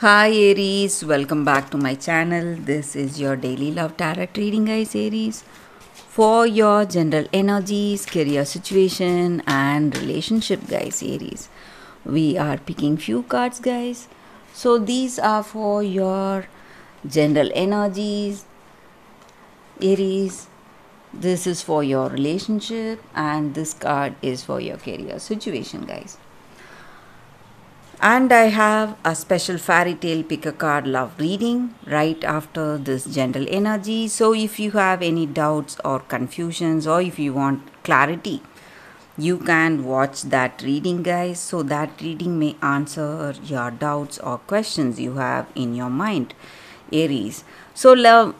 Hi Aries, welcome back to my channel. This is your daily love tarot reading, guys. Aries, for your general energies, career situation and relationship, guys. Aries, we are picking few cards, guys. So these are for your general energies, Aries. This is for your relationship and this card is for your career situation, guys. And I have a special fairy tale pick a card love reading right after this general energy. So if you have any doubts or confusions, or if you want clarity, you can watch that reading, guys. So that reading may answer your doubts or questions you have in your mind, Aries. So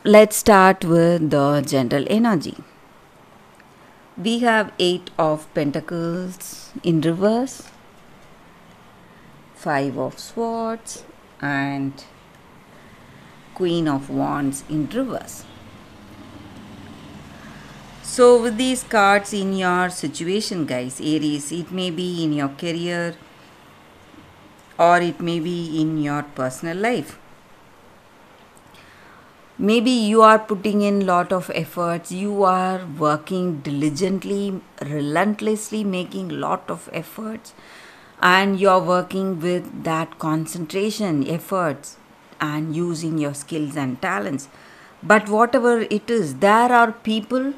let's start with the general energy. We have Eight of Pentacles in reverse, Five of Swords and Queen of Wands in reverse. So with these cards in your situation, guys, Aries, it may be in your career or it may be in your personal life. Maybe you are putting in lot of efforts, you are working diligently, relentlessly, making lot of efforts. And you're working with that concentration, efforts and using your skills and talents. But whatever it is, there are people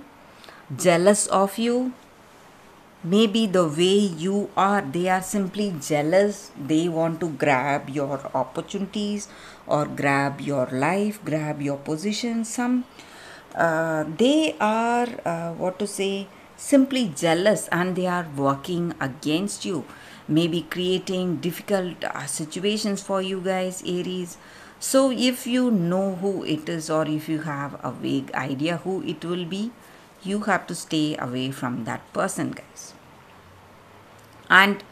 jealous of you. Maybe the way you are, they are simply jealous. They want to grab your opportunities or grab your life, grab your position. Some, they are, simply jealous, and they are working against you. Maybe creating difficult situations for you, guys, Aries. So if you know who it is, or if you have a vague idea who it will be, you have to stay away from that person, guys. And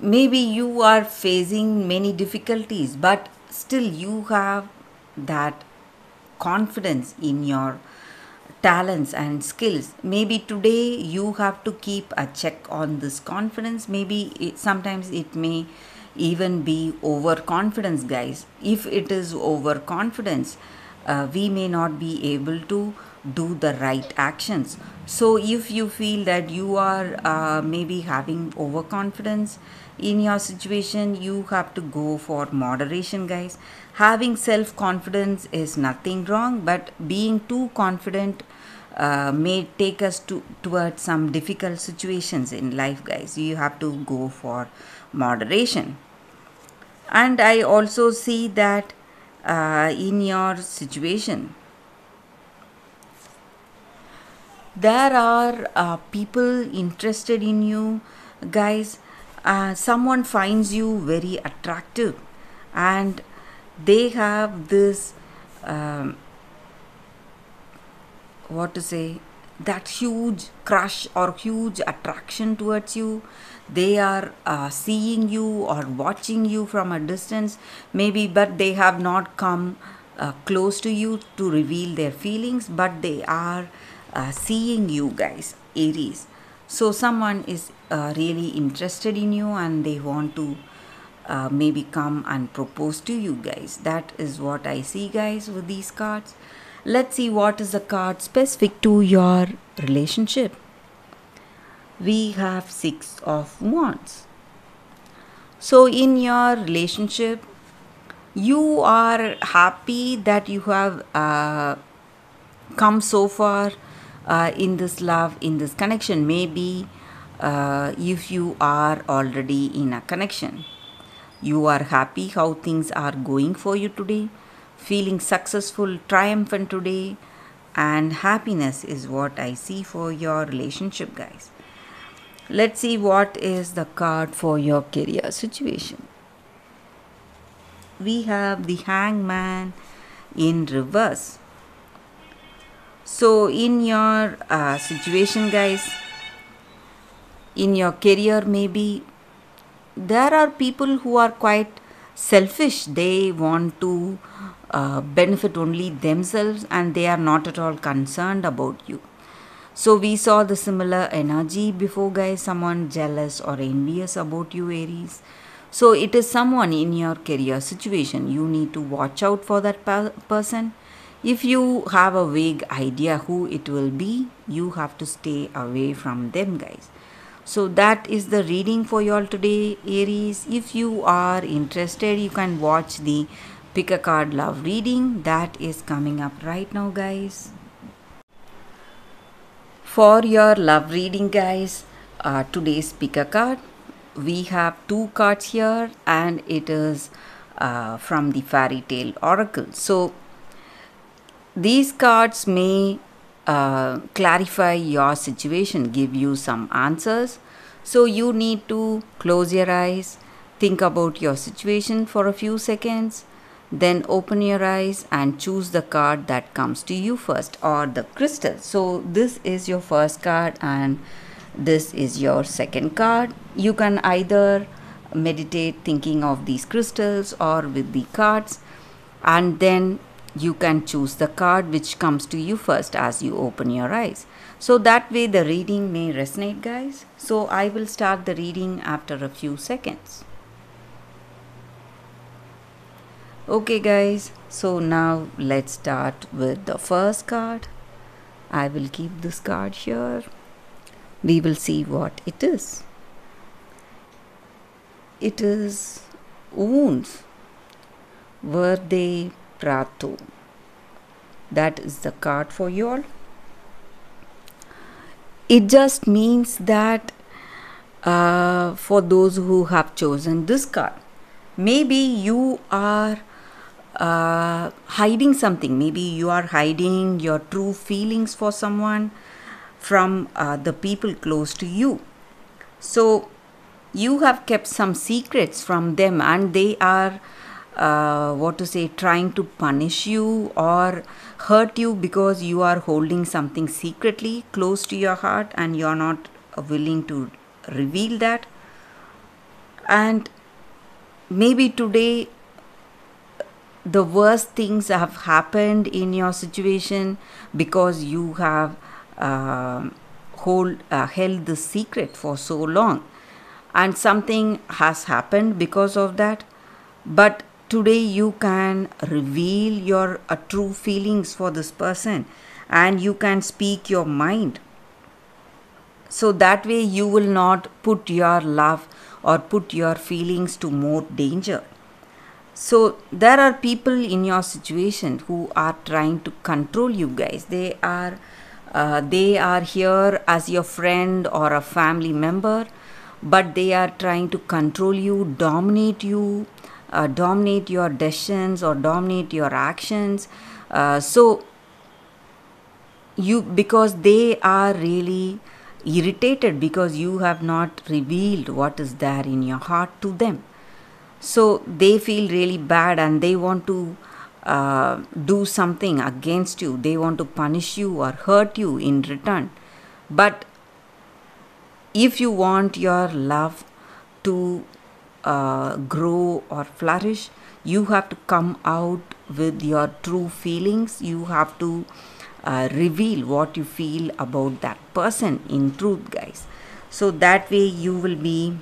maybe you are facing many difficulties, but still you have that confidence in your talents and skills. Maybe today you have to keep a check on this confidence. Maybe sometimes it may even be overconfidence, guys. If it is overconfidence, we may not be able to do the right actions. So if you feel that you are maybe having overconfidence in your situation, you have to go for moderation, guys. Having self-confidence is nothing wrong, but being too confident may take us towards some difficult situations in life, guys. You have to go for moderation. And I also see that in your situation, there are people interested in you, guys. Someone finds you very attractive and they have this that huge crush or huge attraction towards you. They are seeing you or watching you from a distance, maybe, but they have not come close to you to reveal their feelings, but they are seeing you, guys, Aries. So someone is really interested in you and they want to maybe come and propose to you, guys. That is what I see, guys, with these cards. Let's see what is the card specific to your relationship. We have Six of Wands. So in your relationship, you are happy that you have come so far in this love, in this connection. Maybe if you are already in a connection, you are happy how things are going for you today, feeling successful, triumphant today, and happiness is what I see for your relationship, guys. Let's see what is the card for your career situation. We have the Hangman in reverse. So in your situation, guys, in your career, maybe there are people who are quite selfish. They want to benefit only themselves and they are not at all concerned about you. So we saw the similar energy before, guys. Someone jealous or envious about you, Aries. So it is someone in your career situation. You need to watch out for that person. If you have a vague idea who it will be, you have to stay away from them, guys. So that is the reading for you all today, Aries. If you are interested, you can watch the Pick a Card Love reading that is coming up right now, guys. For your love reading, guys, today's Pick a Card, we have two cards here, and it is from the Fairy Tale Oracle. So these cards may clarify your situation, give you some answers. So you need to close your eyes, think about your situation for a few seconds, then open your eyes and choose the card that comes to you first, or the crystal. So this is your first card and this is your second card. You can either meditate thinking of these crystals or with the cards, and then you can choose the card which comes to you first as you open your eyes. So that way the reading may resonate, guys. So I will start the reading after a few seconds. Okay, guys, so now let's start with the first card. I will keep this card here. We will see what it is. It is Wounds Vardhya Pratu. That is the card for you all. It just means that for those who have chosen this card, maybe you are hiding something. Maybe you are hiding your true feelings for someone from the people close to you. So you have kept some secrets from them, and they are trying to punish you or hurt you because you are holding something secretly close to your heart and you are not willing to reveal that. And maybe today the worst things have happened in your situation because you have held the secret for so long, and something has happened because of that. But today you can reveal your true feelings for this person, and you can speak your mind. So that way you will not put your love or put your feelings to more danger. So there are people in your situation who are trying to control you, guys. They are here as your friend or a family member, but they are trying to control you, dominate your decisions or dominate your actions. Because they are really irritated because you have not revealed what is there in your heart to them. So they feel really bad and they want to do something against you. They want to punish you or hurt you in return. But if you want your love to grow or flourish, you have to come out with your true feelings. You have to reveal what you feel about that person in truth, guys. So that way you will be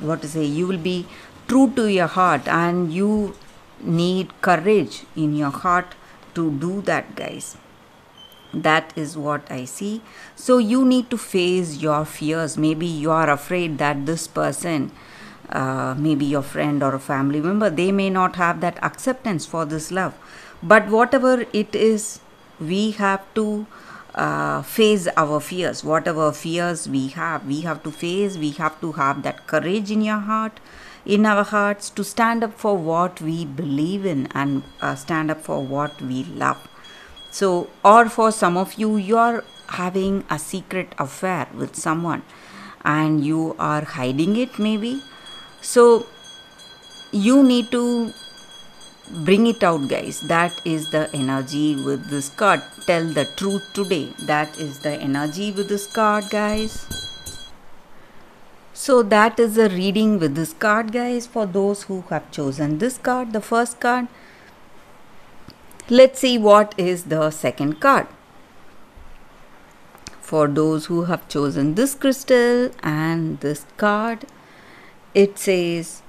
you will be true to your heart, and you need courage in your heart to do that, guys. That is what I see. So you need to face your fears. Maybe you are afraid that this person, maybe your friend or a family member, they may not have that acceptance for this love. But whatever it is, we have to face our fears. Whatever fears we have to face. We have to have that courage in your heart, in our hearts, to stand up for what we believe in and stand up for what we love. So, or for some of you, you are having a secret affair with someone and you are hiding it, maybe. So you need to bring it out, guys. That is the energy with this card. Tell the truth today. That is the energy with this card, guys. So that is the reading with this card, guys, for those who have chosen this card, the first card. Let's see what is the second card for those who have chosen this crystal and this card. It says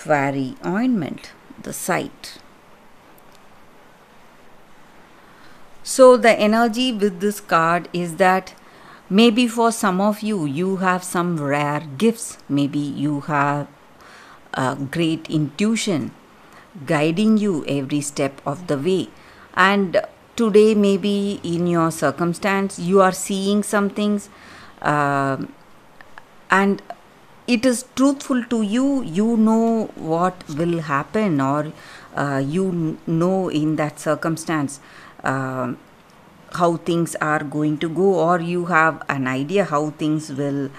fiery ointment, the sight. So the energy with this card is that maybe for some of you, you have some rare gifts. Maybe you have a great intuition guiding you every step of the way. And today maybe in your circumstance, you are seeing some things and it is truthful to you. You know what will happen, or you know in that circumstance how things are going to go, or you have an idea how things will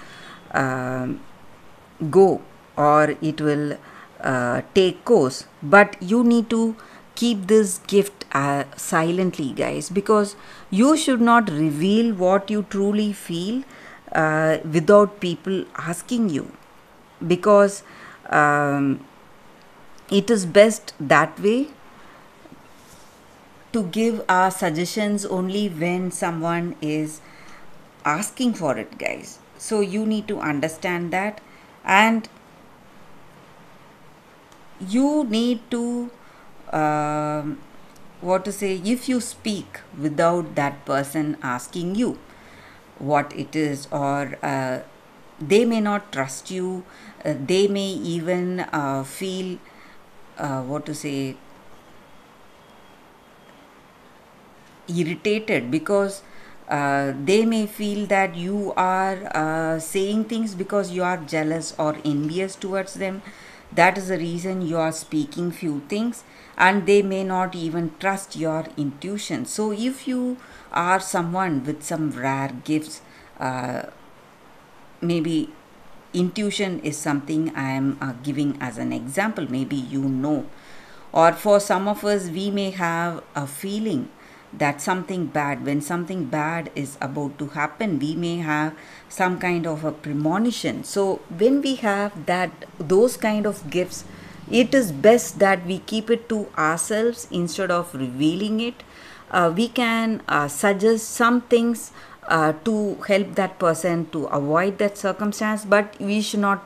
go, or it will take course. But you need to keep this gift silently, guys, because you should not reveal what you truly feel without people asking you, because it is best that way, to give our suggestions only when someone is asking for it, guys. So you need to understand that, and you need to if you speak without that person asking you what it is, or they may not trust you, they may even feel irritated, because they may feel that you are saying things because you are jealous or envious towards them. That is the reason you are speaking few things, and they may not even trust your intuition. So if you are someone with some rare gifts, maybe intuition is something I am giving as an example. Maybe you know, or for some of us, we may have a feeling that something bad, when something bad is about to happen, we may have some kind of a premonition. So when we have those kind of gifts, it is best that we keep it to ourselves instead of revealing it. We can suggest some things to help that person to avoid that circumstance, but we should not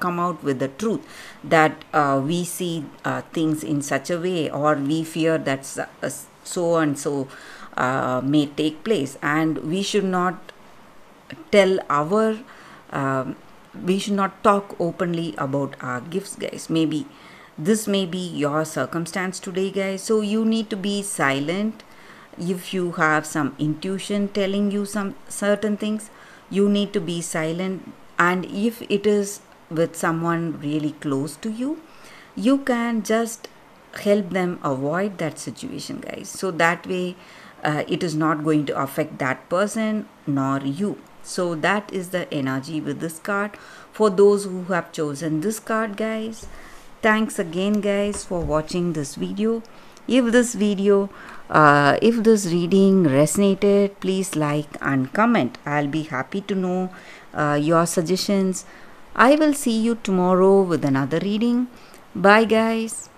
come out with the truth that we see things in such a way, or we fear that so and so may take place. And we should not tell our we should not talk openly about our gifts, guys. Maybe this may be your circumstance today, guys. So you need to be silent. If you have some intuition telling you some certain things, you need to be silent. And if it is with someone really close to you, you can just help them avoid that situation, guys. So that way it is not going to affect that person nor you. So that is the energy with this card for those who have chosen this card, guys. Thanks again, guys, for watching this video. If this video if this reading resonated, please like and comment. I'll be happy to know your suggestions. I will see you tomorrow with another reading. Bye, guys.